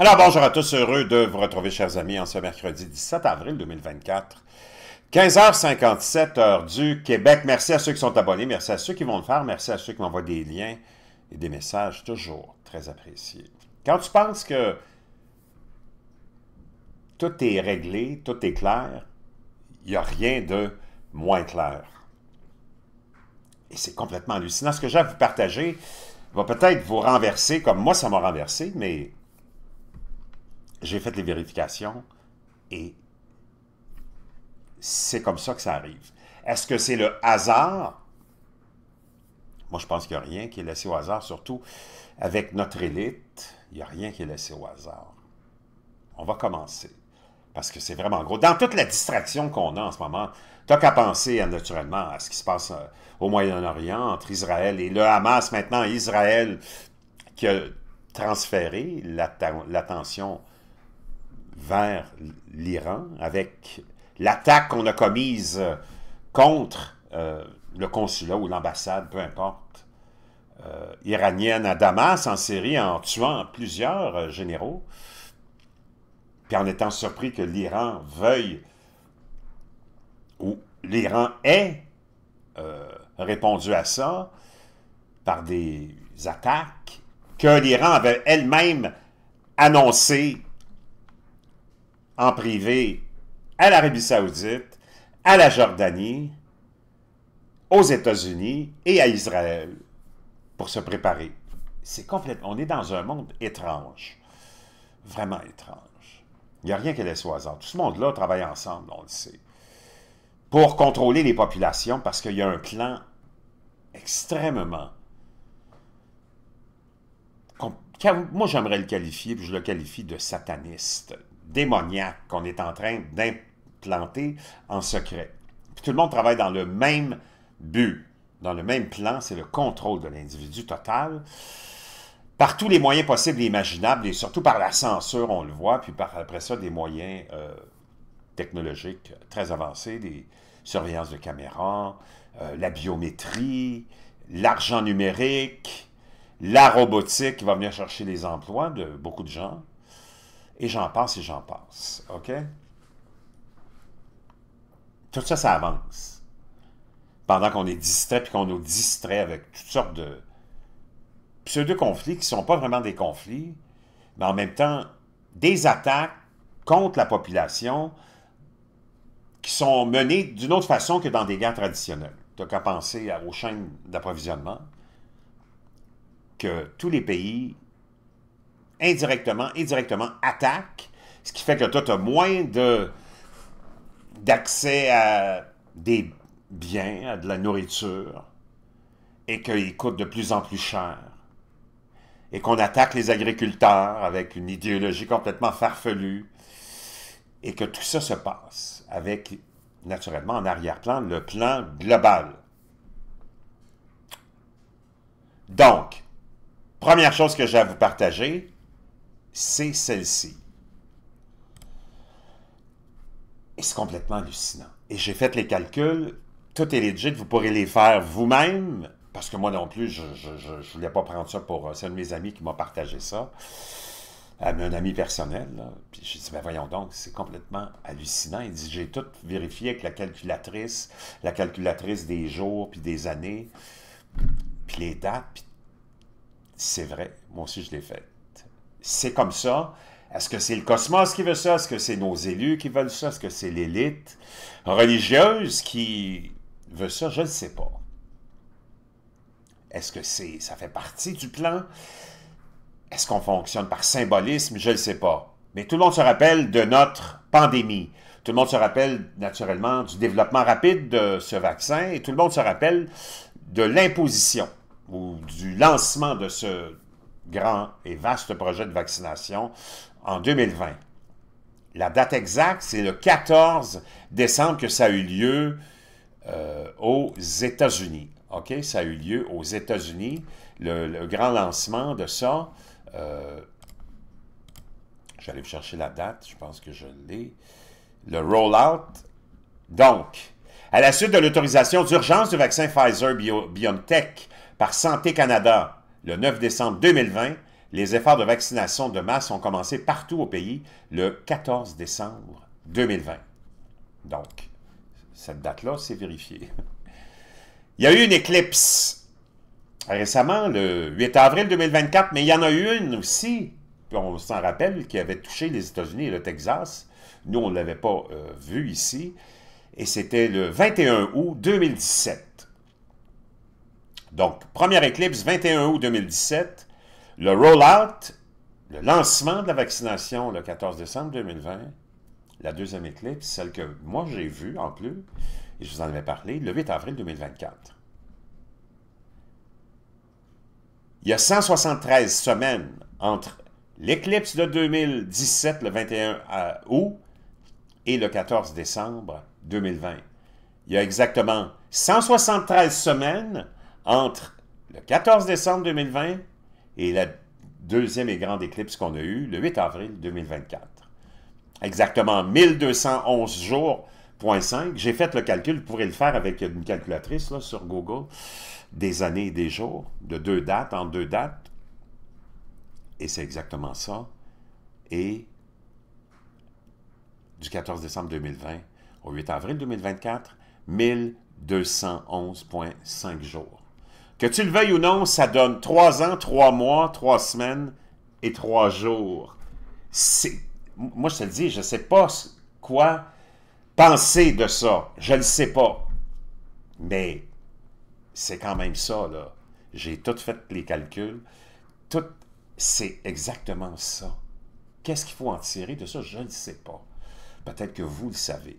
Alors bonjour à tous, heureux de vous retrouver chers amis en ce mercredi 17 avril 2024, 15h57, heure du Québec. Merci à ceux qui sont abonnés, merci à ceux qui vont le faire, merci à ceux qui m'envoient des liens et des messages, toujours très appréciés. Quand tu penses que tout est réglé, tout est clair, il n'y a rien de moins clair. Et c'est complètement hallucinant. Ce que j'ai à vous partager va peut-être vous renverser, comme moi ça m'a renversé, mais... j'ai fait les vérifications et c'est comme ça que ça arrive. Est-ce que c'est le hasard? Moi, je pense qu'il n'y a rien qui est laissé au hasard, surtout avec notre élite. Il n'y a rien qui est laissé au hasard. On va commencer, parce que c'est vraiment gros. Dans toute la distraction qu'on a en ce moment, tu n'as qu'à penser naturellement à ce qui se passe au Moyen-Orient, entre Israël et le Hamas. Maintenant, Israël qui a transféré l'attention vers l'Iran avec l'attaque qu'on a commise contre le consulat ou l'ambassade, peu importe, iranienne à Damas, en Syrie, en tuant plusieurs généraux, puis en étant surpris que l'Iran veuille, ou l'Iran ait répondu à ça par des attaques que l'Iran avait elle-même annoncées en privé à l'Arabie Saoudite, à la Jordanie, aux États-Unis et à Israël pour se préparer. C'est complètement... on est dans un monde étrange. Vraiment étrange. Il n'y a rien qui laisse au hasard. Tout ce monde-là travaille ensemble, on le sait, pour contrôler les populations, parce qu'il y a un plan extrêmement... moi, j'aimerais le qualifier, puis je le qualifie de sataniste, démoniaque, qu'on est en train d'implanter en secret. Puis tout le monde travaille dans le même but, dans le même plan, c'est le contrôle de l'individu total, par tous les moyens possibles et imaginables, et surtout par la censure, on le voit, puis par, après ça, des moyens technologiques très avancés, des surveillances de caméras, la biométrie, l'argent numérique, la robotique qui va venir chercher les emplois de beaucoup de gens. Et j'en passe, OK? Tout ça, ça avance. Pendant qu'on est distrait, puis qu'on nous distrait avec toutes sortes de pseudo-conflits qui ne sont pas vraiment des conflits, mais en même temps, des attaques contre la population qui sont menées d'une autre façon que dans des guerres traditionnelles. Tu n'as qu'à penser aux chaînes d'approvisionnement, que tous les pays... indirectement et directement attaque, ce qui fait que toi, tu as moins d'accès à des biens, à de la nourriture, et qu'ils coûtent de plus en plus cher, et qu'on attaque les agriculteurs avec une idéologie complètement farfelue, et que tout ça se passe avec, naturellement, en arrière-plan, le plan global. Donc, première chose que j'ai à vous partager... c'est celle-ci. Et c'est complètement hallucinant. Et j'ai fait les calculs, tout est legit, vous pourrez les faire vous-même, parce que moi non plus, je voulais pas prendre ça pour... c'est un de mes amis qui m'a partagé ça, un ami personnel, là. Puis j'ai dit, ben voyons donc, c'est complètement hallucinant. Il dit, j'ai tout vérifié avec la calculatrice des jours, puis des années, puis les dates, puis... c'est vrai, moi aussi je l'ai fait. C'est comme ça. Est-ce que c'est le cosmos qui veut ça? Est-ce que c'est nos élus qui veulent ça? Est-ce que c'est l'élite religieuse qui veut ça? Je ne sais pas. Est-ce que ça fait partie du plan? Est-ce qu'on fonctionne par symbolisme? Je ne sais pas. Mais tout le monde se rappelle de notre pandémie. Tout le monde se rappelle naturellement du développement rapide de ce vaccin et tout le monde se rappelle de l'imposition ou du lancement de ce grand et vaste projet de vaccination en 2020. La date exacte, c'est le 14 décembre que ça a eu lieu aux États-Unis. OK? Ça a eu lieu aux États-Unis, le grand lancement de ça. J'allais chercher la date, je pense que je l'ai. Le roll-out. Donc, à la suite de l'autorisation d'urgence du vaccin Pfizer-BioNTech par Santé Canada, le 9 décembre 2020, Les efforts de vaccination de masse ont commencé partout au pays le 14 décembre 2020. Donc, cette date-là, c'est vérifié. Il y a eu une éclipse récemment, le 8 avril 2024, mais il y en a eu une aussi, on s'en rappelle, qui avait touché les États-Unis et le Texas. Nous, on ne l'avait pas vu ici. Et c'était le 21 août 2017. Donc, première éclipse, 21 août 2017. Le roll-out, le lancement de la vaccination le 14 décembre 2020. La deuxième éclipse, celle que moi j'ai vue en plus, et je vous en avais parlé, le 8 avril 2024. Il y a 173 semaines entre l'éclipse de 2017, le 21 août, et le 14 décembre 2020. Il y a exactement 173 semaines entre le 14 décembre 2020 et la deuxième et grande éclipse qu'on a eue, le 8 avril 2024. Exactement 1211 jours.5. J'ai fait le calcul, vous pourrez le faire avec une calculatrice là, sur Google, des années et des jours, de deux dates en deux dates. Et c'est exactement ça. Et du 14 décembre 2020 au 8 avril 2024, 1211,5 jours. Que tu le veuilles ou non, ça donne 3 ans, 3 mois, 3 semaines et 3 jours. Moi, je te le dis, je ne sais pas quoi penser de ça. Je ne le sais pas. Mais c'est quand même ça, là. J'ai tout fait les calculs. Tout, c'est exactement ça. Qu'est-ce qu'il faut en tirer de ça? Je ne sais pas. Peut-être que vous le savez.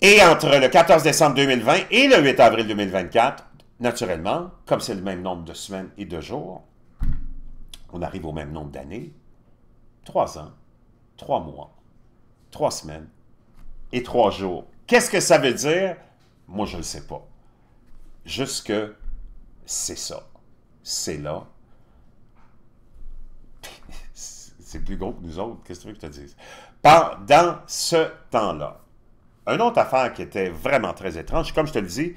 Et entre le 14 décembre 2020 et le 8 avril 2024, naturellement, comme c'est le même nombre de semaines et de jours, on arrive au même nombre d'années, 3 ans, 3 mois, 3 semaines et 3 jours. Qu'est-ce que ça veut dire? Moi, je ne sais pas. Juste que c'est ça. C'est là. C'est plus gros que nous autres. Qu'est-ce que tu veux que je te dise? Pendant ce temps-là, une autre affaire qui était vraiment très étrange, comme je te le dis,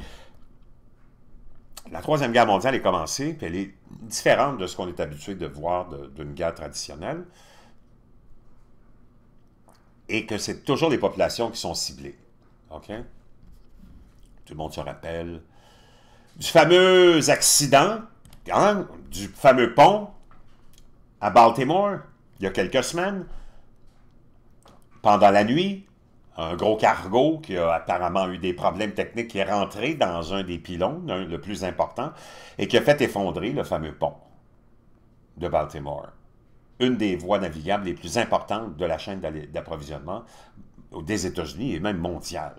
la Troisième Guerre mondiale est commencée, puis elle est différente de ce qu'on est habitué de voir d'une guerre traditionnelle, et que c'est toujours les populations qui sont ciblées. OK? Tout le monde se rappelle du fameux accident, hein, du fameux pont à Baltimore, il y a quelques semaines, pendant la nuit. Un gros cargo qui a apparemment eu des problèmes techniques qui est rentré dans un des pylônes, le plus important, et qui a fait effondrer le fameux pont de Baltimore. Une des voies navigables les plus importantes de la chaîne d'approvisionnement des États-Unis et même mondiale.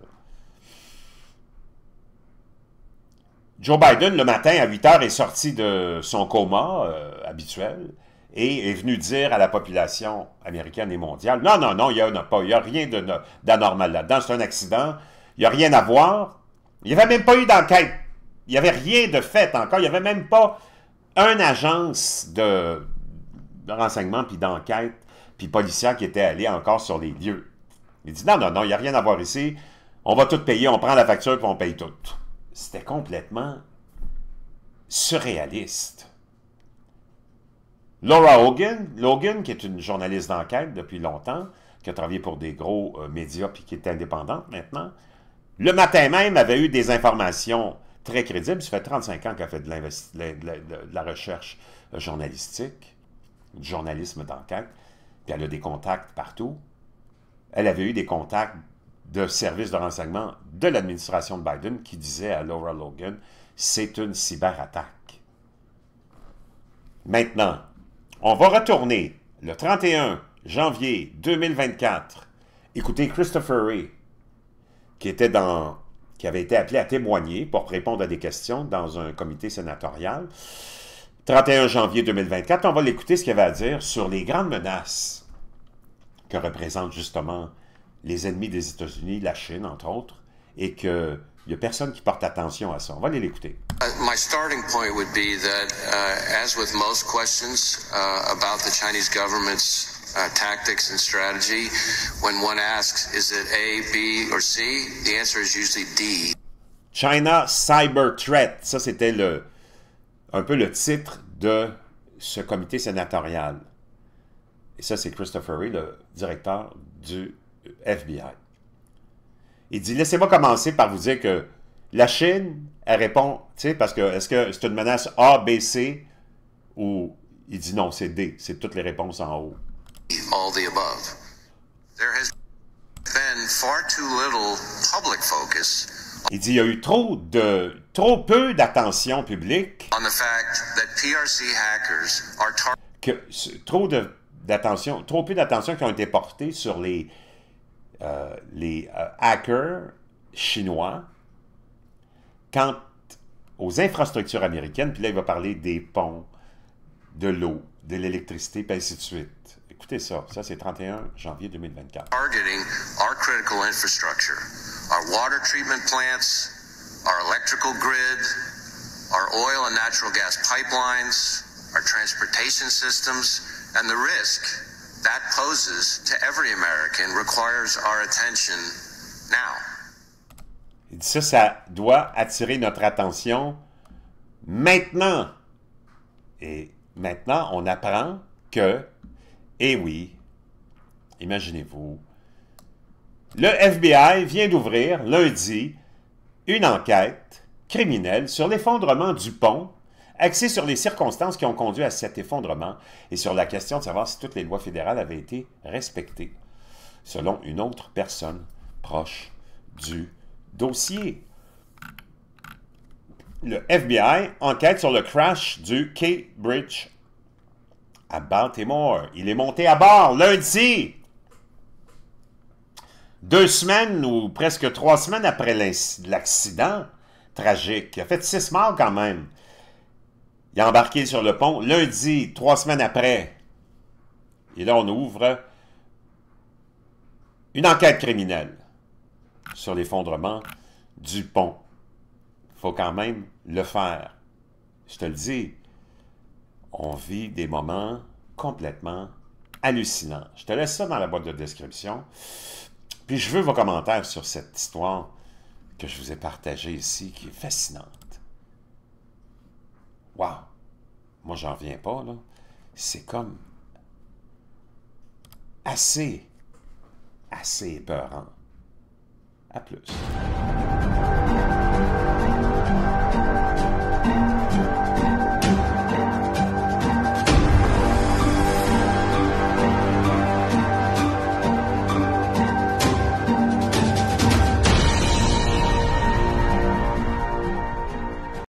Joe Biden, le matin à 8 h, est sorti de son coma habituel et est venu dire à la population américaine et mondiale, « Non, non, non, il n'y a rien d'anormal là-dedans, c'est un accident, il n'y a rien à voir. » Il n'y avait même pas eu d'enquête, il n'y avait rien de fait encore, il n'y avait même pas une agence de renseignement, puis d'enquête, puis policière qui était allée encore sur les lieux. Il dit, « Non, non, non, il n'y a rien à voir ici, on va tout payer, on prend la facture, puis on paye tout. » C'était complètement surréaliste. Laura Logan, qui est une journaliste d'enquête depuis longtemps, qui a travaillé pour des gros médias puis qui est indépendante maintenant, le matin même avait eu des informations très crédibles. Ça fait 35 ans qu'elle fait de la recherche journalistique, du journalisme d'enquête, puis elle a des contacts partout. Elle avait eu des contacts de services de renseignement de l'administration de Biden qui disaient à Laura Logan, c'est une cyberattaque. Maintenant, on va retourner le 31 janvier 2024. Écoutez Christopher Wray, qui avait été appelé à témoigner pour répondre à des questions dans un comité sénatorial. 31 janvier 2024, on va l'écouter ce qu'il avait à dire sur les grandes menaces que représentent justement les ennemis des États-Unis, la Chine entre autres, et que il n'y a personne qui porte attention à ça. On va aller l'écouter. My starting point would be that, as with most questions about the Chinese government's tactics and strategy, when one asks, is it A, B, or C, the answer is usually D. China Cyber Threat, ça c'était un peu le titre de ce comité sénatorial. Et ça, c'est Christopher Wray, le directeur du FBI. Il dit, laissez-moi commencer par vous dire que la Chine, elle répond, tu sais, parce que, est-ce que c'est une menace A, B, C, ou il dit non, c'est D, c'est toutes les réponses en haut. All the above. There has been far too little public focus. Il dit, il y a eu trop peu d'attention publique. On the fact that PRC hackers are trop peu d'attention qui ont été portées sur les hackers chinois quant aux infrastructures américaines. Puis là, il va parler des ponts, de l'eau, de l'électricité, puis ainsi de suite. Écoutez ça. Ça, c'est 31 janvier 2024. Targeting our critical infrastructure, our water treatment plants, our electrical grid, our oil and natural gas pipelines, our transportation systems, and the risk that poses to every American requires our attention now. Il dit ça, ça doit attirer notre attention maintenant. Et maintenant, on apprend que, eh oui, imaginez-vous, le FBI vient d'ouvrir lundi une enquête criminelle sur l'effondrement du pont, axée sur les circonstances qui ont conduit à cet effondrement et sur la question de savoir si toutes les lois fédérales avaient été respectées, selon une autre personne proche du dossier. Le FBI enquête sur le crash du Key Bridge à Baltimore. Il est monté à bord lundi, 2 semaines ou presque 3 semaines après l'accident tragique. Il a fait 6 morts quand même. Il a embarqué sur le pont lundi, 3 semaines après. Et là, on ouvre une enquête criminelle sur l'effondrement du pont. Il faut quand même le faire. Je te le dis, on vit des moments complètement hallucinants. Je te laisse ça dans la boîte de description. Puis je veux vos commentaires sur cette histoire que je vous ai partagée ici, qui est fascinante. Wow! Moi, j'en reviens pas, là. C'est comme assez épeurant. À plus.